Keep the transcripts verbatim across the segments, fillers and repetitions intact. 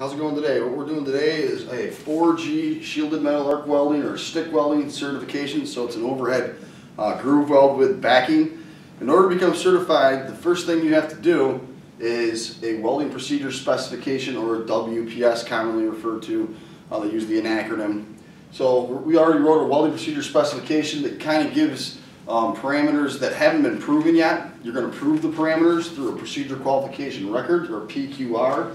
How's it going today? What we're doing today is a four G shielded metal arc welding or stick welding certification. So it's an overhead uh, groove weld with backing. In order to become certified, the first thing you have to do is a welding procedure specification, or a W P S, commonly referred to. Uh, they use the an acronym. So we already wrote a welding procedure specification that kind of gives um, parameters that haven't been proven yet. You're going to prove the parameters through a procedure qualification record, or P Q R.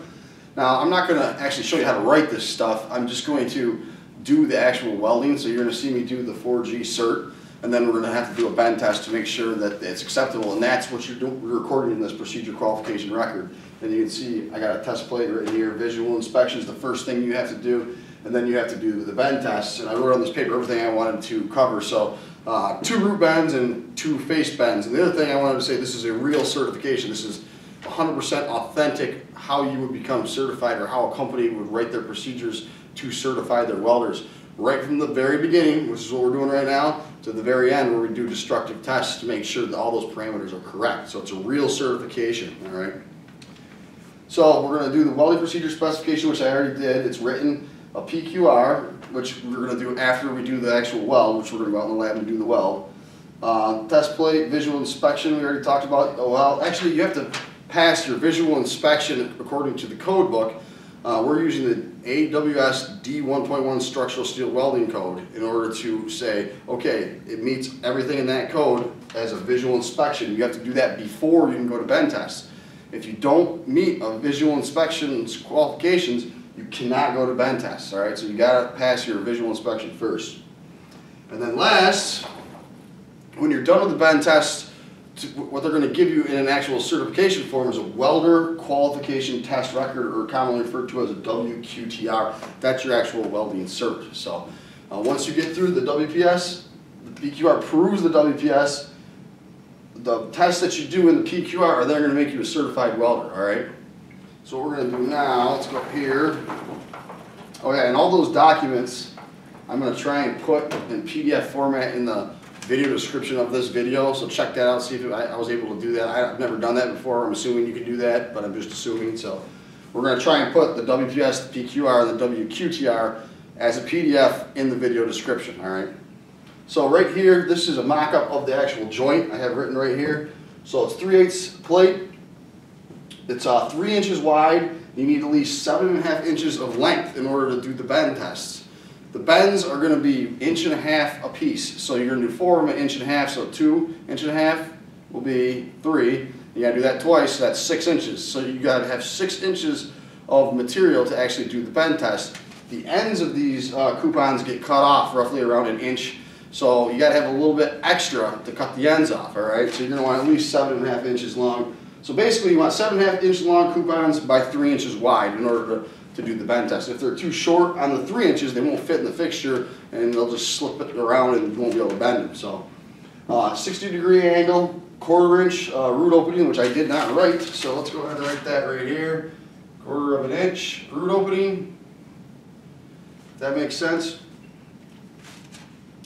Now, I'm not going to actually show you how to write this stuff. I'm just going to do the actual welding. So you're going to see me do the four G cert, and then we're going to have to do a bend test to make sure that it's acceptable. And that's what you're doing, we're recording in this procedure qualification record. And you can see I got a test plate right here. Visual inspection is the first thing you have to do, and then you have to do the bend tests. And I wrote on this paper everything I wanted to cover. So uh, two root bends and two face bends. And the other thing I wanted to say, this is a real certification. This is one hundred percent authentic, how you would become certified, or how a company would write their procedures to certify their welders. Right from the very beginning, which is what we're doing right now, to the very end where we do destructive tests to make sure that all those parameters are correct. So it's a real certification, all right? So we're going to do the welding procedure specification, which I already did. It's written, a P Q R, which we're going to do after we do the actual weld, which we're going to go out in the lab and do the weld. Uh, test plate, visual inspection, we already talked about. Oh, well, actually you have to pass your visual inspection according to the code book. Uh, we're using the A W S D one point one structural steel welding code in order to say, okay, it meets everything in that code as a visual inspection. You have to do that before you can go to bend tests. If you don't meet a visual inspection's qualifications, you cannot go to bend tests, all right? So you gotta pass your visual inspection first. And then last, when you're done with the bend tests, to, what they're going to give you in an actual certification form is a welder qualification test record, or commonly referred to as a W Q T R. That's your actual welding cert. So uh, once you get through the W P S, the P Q R proves the W P S, the tests that you do in the P Q R are then going to make you a certified welder, all right? So what we're going to do now, let's go up here. Okay, and all those documents I'm going to try and put in P D F format in the video description of this video, so check that out, see if I, I was able to do that. I, I've never done that before. I'm assuming you can do that, but I'm just assuming. So we're going to try and put the W P S, the P Q R, and the W Q T R as a P D F in the video description, all right? So right here, this is a mock-up of the actual joint I have written right here. So it's three eighths plate. It's uh, three inches wide. You need at least seven and a half inches of length in order to do the bend tests. The bends are going to be inch and a half a piece, so you're going to do four of them an inch and a half, so two inch and a half will be three. You got to do that twice, so that's six inches. So you got to have six inches of material to actually do the bend test. The ends of these uh, coupons get cut off roughly around an inch, so you got to have a little bit extra to cut the ends off, all right? So you're going to want at least seven and a half inches long. So basically you want seven and a half inch long coupons by three inches wide in order to to do the bend test. If they're too short on the three inches, they won't fit in the fixture, and they'll just slip it around and you won't be able to bend them. So, uh, sixty degree angle, quarter inch uh, root opening, which I did not write. So let's go ahead and write that right here. Quarter of an inch root opening. That makes sense.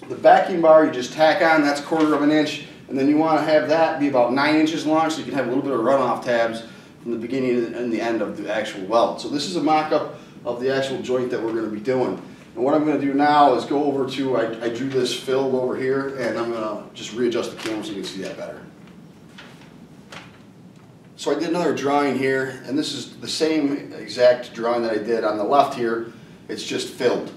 The backing bar you just tack on. That's quarter of an inch, and then you want to have that be about nine inches long, so you can have a little bit of runoff tabs from the beginning and the end of the actual weld. So this is a mock-up of the actual joint that we're going to be doing. And what I'm going to do now is go over to, I, I drew this filled over here, and I'm going to just readjust the camera so you can see that better. So I did another drawing here, and this is the same exact drawing that I did on the left here. It's just filled.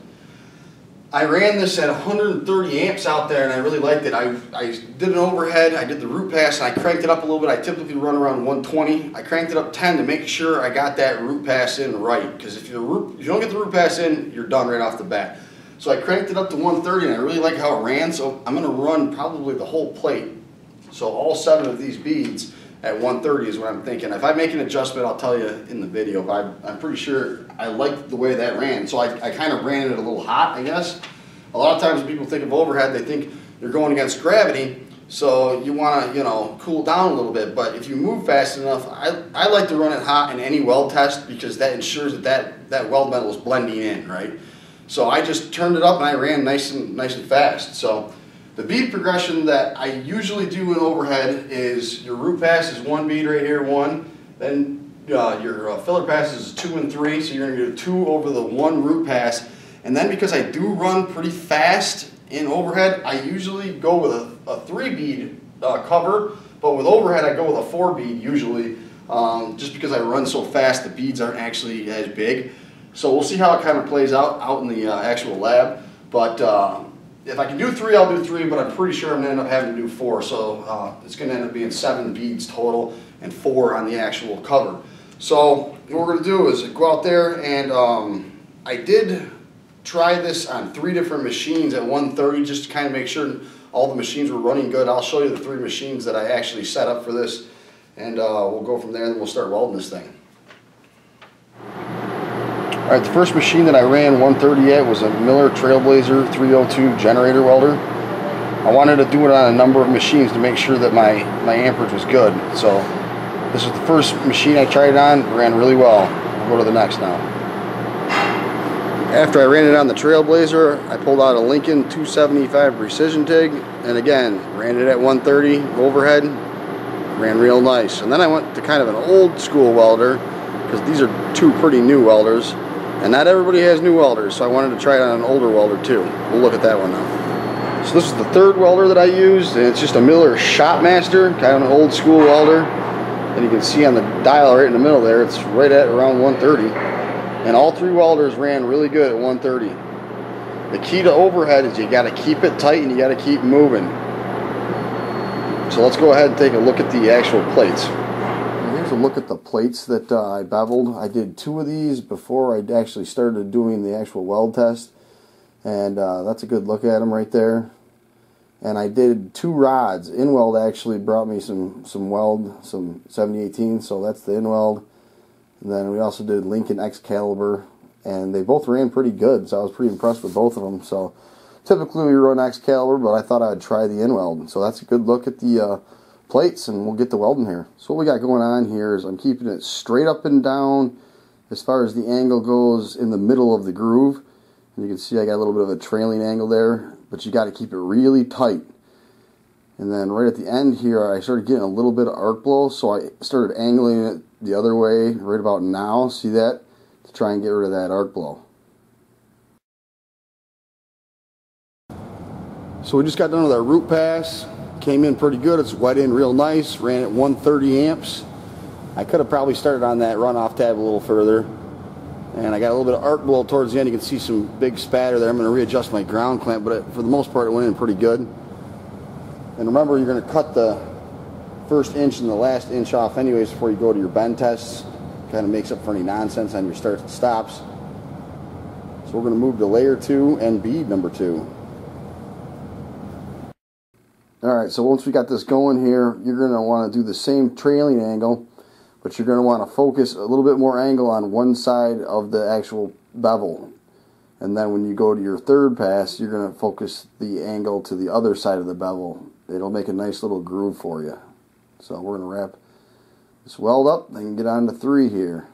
I ran this at one hundred thirty amps out there, and I really liked it. I, I did an overhead, I did the root pass, and I cranked it up a little bit. I typically run around one twenty. I cranked it up ten to make sure I got that root pass in right, because if, if you don't get the root pass in, you're done right off the bat. So I cranked it up to one thirty, and I really like how it ran, so I'm going to run probably the whole plate. So all seven of these beads at one thirty is what I'm thinking. If I make an adjustment, I'll tell you in the video, but I'm, I'm pretty sure I liked the way that ran. So I, I kind of ran it a little hot, I guess. A lot of times when people think of overhead, they think they're going against gravity, so you want to, you know, cool down a little bit. But if you move fast enough, I, I like to run it hot in any weld test, because that ensures that that, that weld metal is blending in, right? So I just turned it up and I ran nice and, nice and fast. So the bead progression that I usually do in overhead is your root pass is one bead right here, one, then uh, your uh, filler passes is two and three, so you're going to do two over the one root pass. And then because I do run pretty fast in overhead, I usually go with a, a three bead uh, cover, but with overhead I go with a four bead usually, um, just because I run so fast the beads aren't actually as big. So we'll see how it kind of plays out out in the uh, actual lab. But uh, if I can do three, I'll do three, but I'm pretty sure I'm going to end up having to do four. So uh, it's going to end up being seven beads total and four on the actual cover. So what we're going to do is go out there, and um, I did try this on three different machines at one thirty just to kind of make sure all the machines were running good. I'll show you the three machines that I actually set up for this, and uh, we'll go from there and we'll start welding this thing. All right, the first machine that I ran one thirty at was a Miller Trailblazer three oh two generator welder. I wanted to do it on a number of machines to make sure that my, my amperage was good. So this is the first machine I tried it on. It ran really well. I'll go to the next now. After I ran it on the Trailblazer, I pulled out a Lincoln two seventy-five Precision TIG, and again, ran it at one thirty overhead, ran real nice. And then I went to kind of an old school welder, because these are two pretty new welders, and not everybody has new welders, so I wanted to try it on an older welder too. We'll look at that one now. So this is the third welder that I used, and it's just a Miller Shopmaster, kind of an old school welder. And you can see on the dial right in the middle there, it's right at around one thirty. And all three welders ran really good at one thirty. The key to overhead is you got to keep it tight and you got to keep moving. So let's go ahead and take a look at the actual plates. And here's a look at the plates that uh, I beveled. I did two of these before I actually started doing the actual weld test. And uh, that's a good look at them right there. And I did two rods. In-weld actually brought me some, some weld, some seventy eighteen, so that's the in-weld. And then we also did Lincoln Excalibur, and they both ran pretty good, so I was pretty impressed with both of them. So typically we run Excalibur, but I thought I'd try the in-weld. So that's a good look at the uh, plates, and we'll get the welding here. So what we got going on here is I'm keeping it straight up and down as far as the angle goes in the middle of the groove. And you can see I got a little bit of a trailing angle there, but you got to keep it really tight. And then right at the end here, I started getting a little bit of arc blow, so I started angling it the other way right about now, see that, to try and get rid of that arc blow. So we just got done with our root pass, came in pretty good, it's wet in real nice, ran at one thirty amps. I could have probably started on that runoff tab a little further, and I got a little bit of arc blow towards the end. You can see some big spatter there. I'm going to readjust my ground clamp, but for the most part it went in pretty good. And remember, you're going to cut the first inch and the last inch off anyways before you go to your bend tests. Kind of makes up for any nonsense on your starts and stops. So we're going to move to layer two and bead number two. Alright, so once we got this going here, you're going to want to do the same trailing angle, but you're going to want to focus a little bit more angle on one side of the actual bevel. And then when you go to your third pass, you're going to focus the angle to the other side of the bevel. It'll make a nice little groove for you. So we're going to wrap this weld up and get on to three here.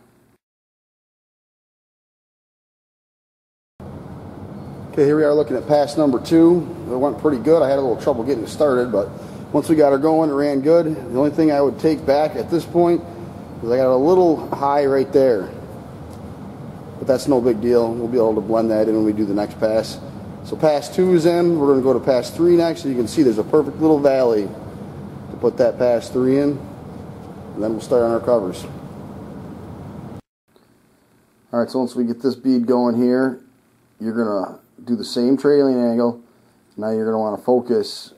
Okay, here we are looking at pass number two. It went pretty good. I had a little trouble getting it started, but once we got her going, it ran good. The only thing I would take back at this point is I got a little high right there. But that's no big deal. We'll be able to blend that in when we do the next pass. So pass two is in. We're going to go to pass three next. So you can see there's a perfect little valley. Put that pass three in, and then we'll start on our covers. Alright, so once we get this bead going here, you're going to do the same trailing angle. Now you're going to want to focus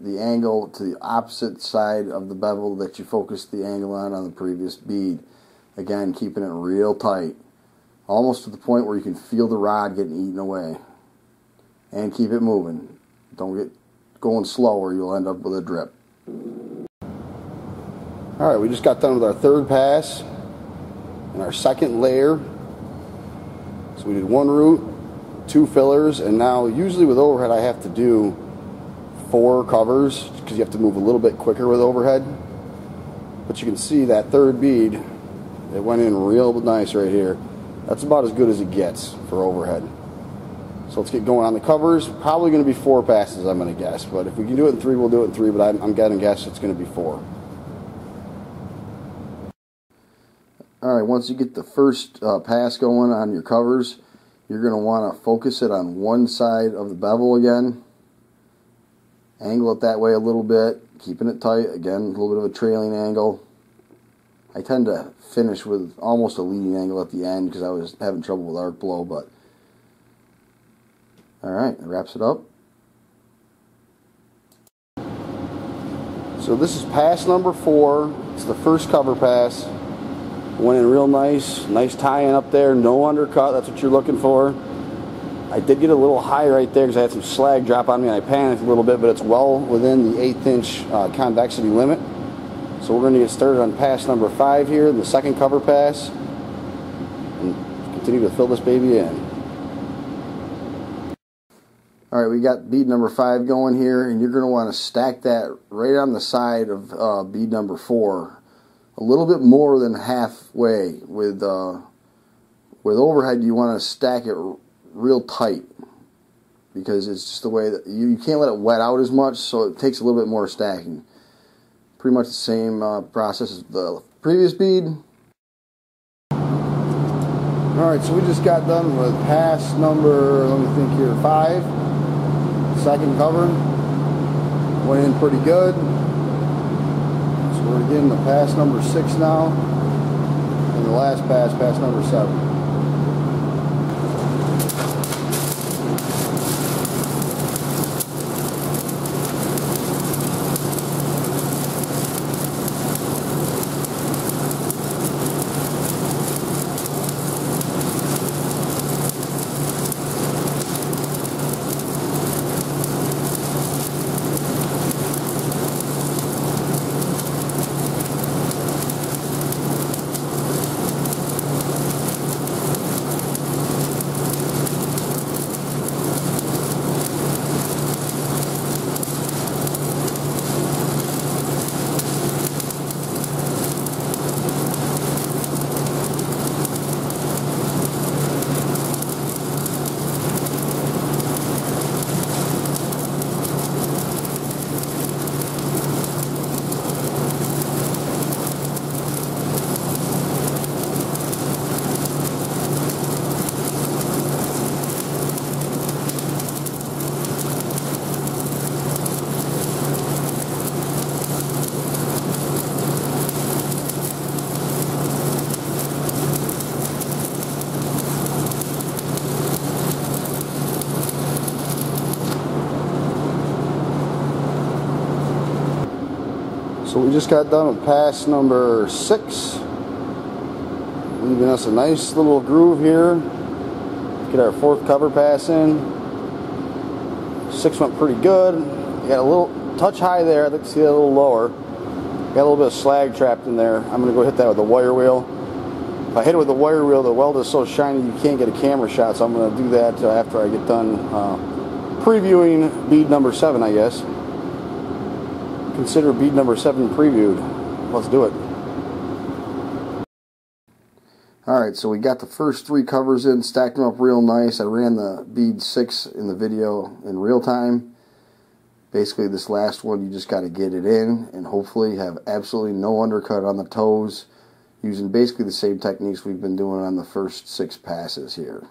the angle to the opposite side of the bevel that you focused the angle on on the previous bead. Again, keeping it real tight, almost to the point where you can feel the rod getting eaten away. And keep it moving. Don't get going slow or you'll end up with a drip. Alright, we just got done with our third pass and our second layer. So we did one root, two fillers, and now usually with overhead I have to do four covers because you have to move a little bit quicker with overhead. But you can see that third bead, it went in real nice right here. That's about as good as it gets for overhead. So let's get going on the covers. Probably going to be four passes, I'm going to guess. But if we can do it in three, we'll do it in three. But I'm, I'm going to guess it's going to be four. Alright, once you get the first uh, pass going on your covers, you're going to want to focus it on one side of the bevel again. Angle it that way a little bit, keeping it tight. Again, a little bit of a trailing angle. I tend to finish with almost a leading angle at the end because I was having trouble with arc blow, but alright, that wraps it up. So this is pass number four. It's the first cover pass. Went in real nice, nice tie-in up there, no undercut, that's what you're looking for. I did get a little high right there because I had some slag drop on me and I panicked a little bit, but it's well within the eighth inch uh, convexity limit. So we're going to get started on pass number five here, the second cover pass, and continue to fill this baby in. Alright, we got bead number five going here, and you're going to want to stack that right on the side of uh, bead number four. A little bit more than halfway. With, uh, with overhead, you want to stack it real tight, because it's just the way that you, you can't let it wet out as much, so it takes a little bit more stacking. Pretty much the same uh, process as the previous bead. Alright, so we just got done with pass number, let me think here, five. Second cover. Went in pretty good. So we're getting to pass number six now. And the last pass, pass number seven. So we just got done with pass number six, leaving us a nice little groove here. Get our fourth cover pass in. Six went pretty good. Got a little touch high there. I'd like to see that a little lower. Got a little bit of slag trapped in there. I'm gonna go hit that with a wire wheel. If I hit it with a wire wheel, the weld is so shiny you can't get a camera shot. So I'm gonna do that after I get done uh, previewing bead number seven, I guess. Consider bead number seven previewed. Let's do it. Alright, so we got the first three covers in, stacked them up real nice. I ran the bead six in the video in real time. Basically this last one, you just got to get it in and hopefully have absolutely no undercut on the toes, using basically the same techniques we've been doing on the first six passes here.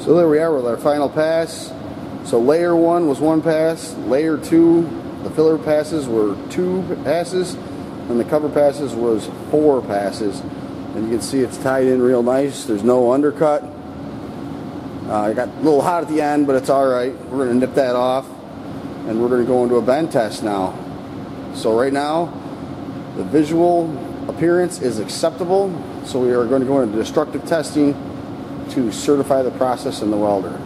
So there we are with our final pass. So layer one was one pass, layer two, the filler passes were two passes, and the cover passes was four passes. And you can see it's tied in real nice, there's no undercut. Uh, it got a little hot at the end, but it's alright. We're going to nip that off, and we're going to go into a bend test now. So right now, the visual appearance is acceptable, so we are going to go into destructive testing to certify the process in the welder.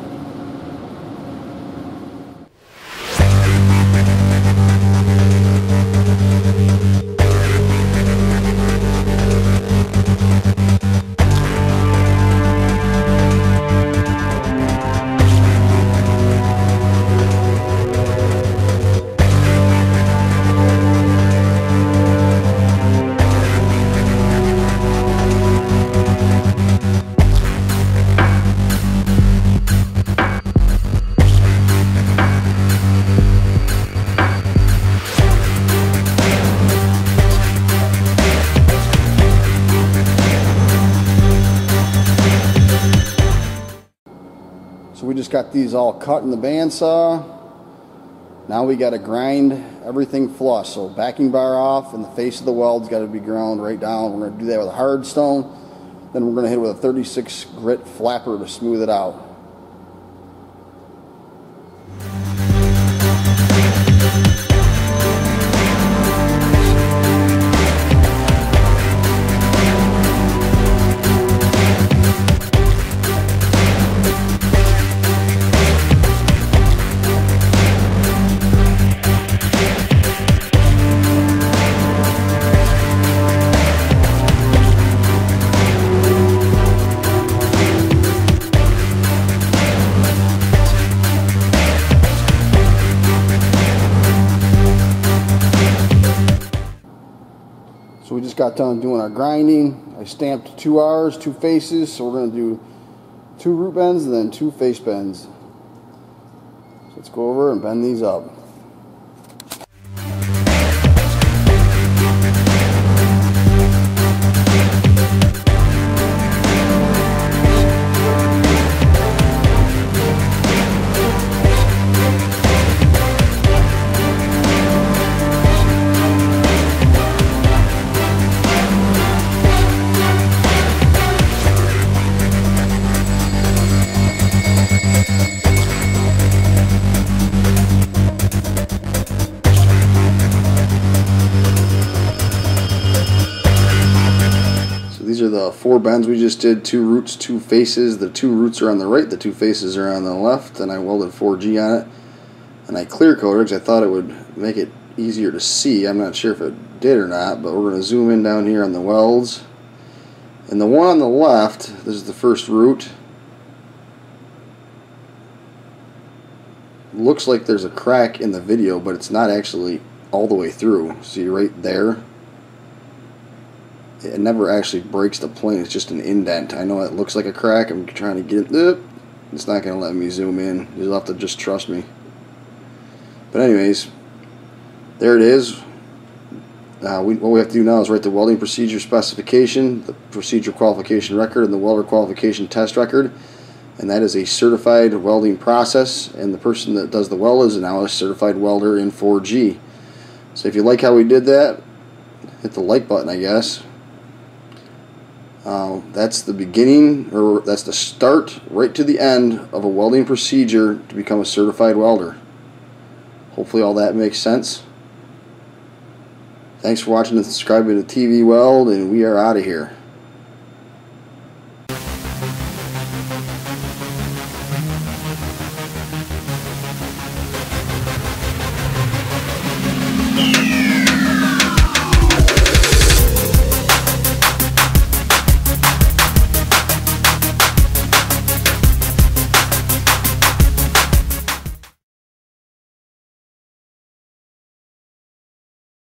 we just got these all cut in the bandsaw. Now we got to grind everything flush. So backing bar off and the face of the weld's got to be ground right down. We're going to do that with a hard stone. Then we're going to hit it with a thirty-six grit flapper to smooth it out. So we just got done doing our grinding. I stamped two R's, two faces, so we're going to do two root bends and then two face bends. So let's go over and bend these up. The four bends we just did, two roots, two faces. The two roots are on the right, the two faces are on the left, and I welded four G on it. And I clear coated because I thought it would make it easier to see. I'm not sure if it did or not, but we're going to zoom in down here on the welds. And the one on the left, this is the first root. Looks like there's a crack in the video, but it's not actually all the way through. See right there? It never actually breaks the plane, it's just an indent. I know it looks like a crack, I'm trying to get it. It's not going to let me zoom in. You'll have to just trust me. But anyways, there it is. Uh, we, what we have to do now is write the welding procedure specification, the procedure qualification record, and the welder qualification test record. And that is a certified welding process, and the person that does the weld is now a certified welder in four G. So if you like how we did that, hit the like button, I guess. Uh, that's the beginning, or that's the start right to the end of a welding procedure to become a certified welder. Hopefully all that makes sense. Thanks for watching and subscribing to T V Weld, and we are out of here.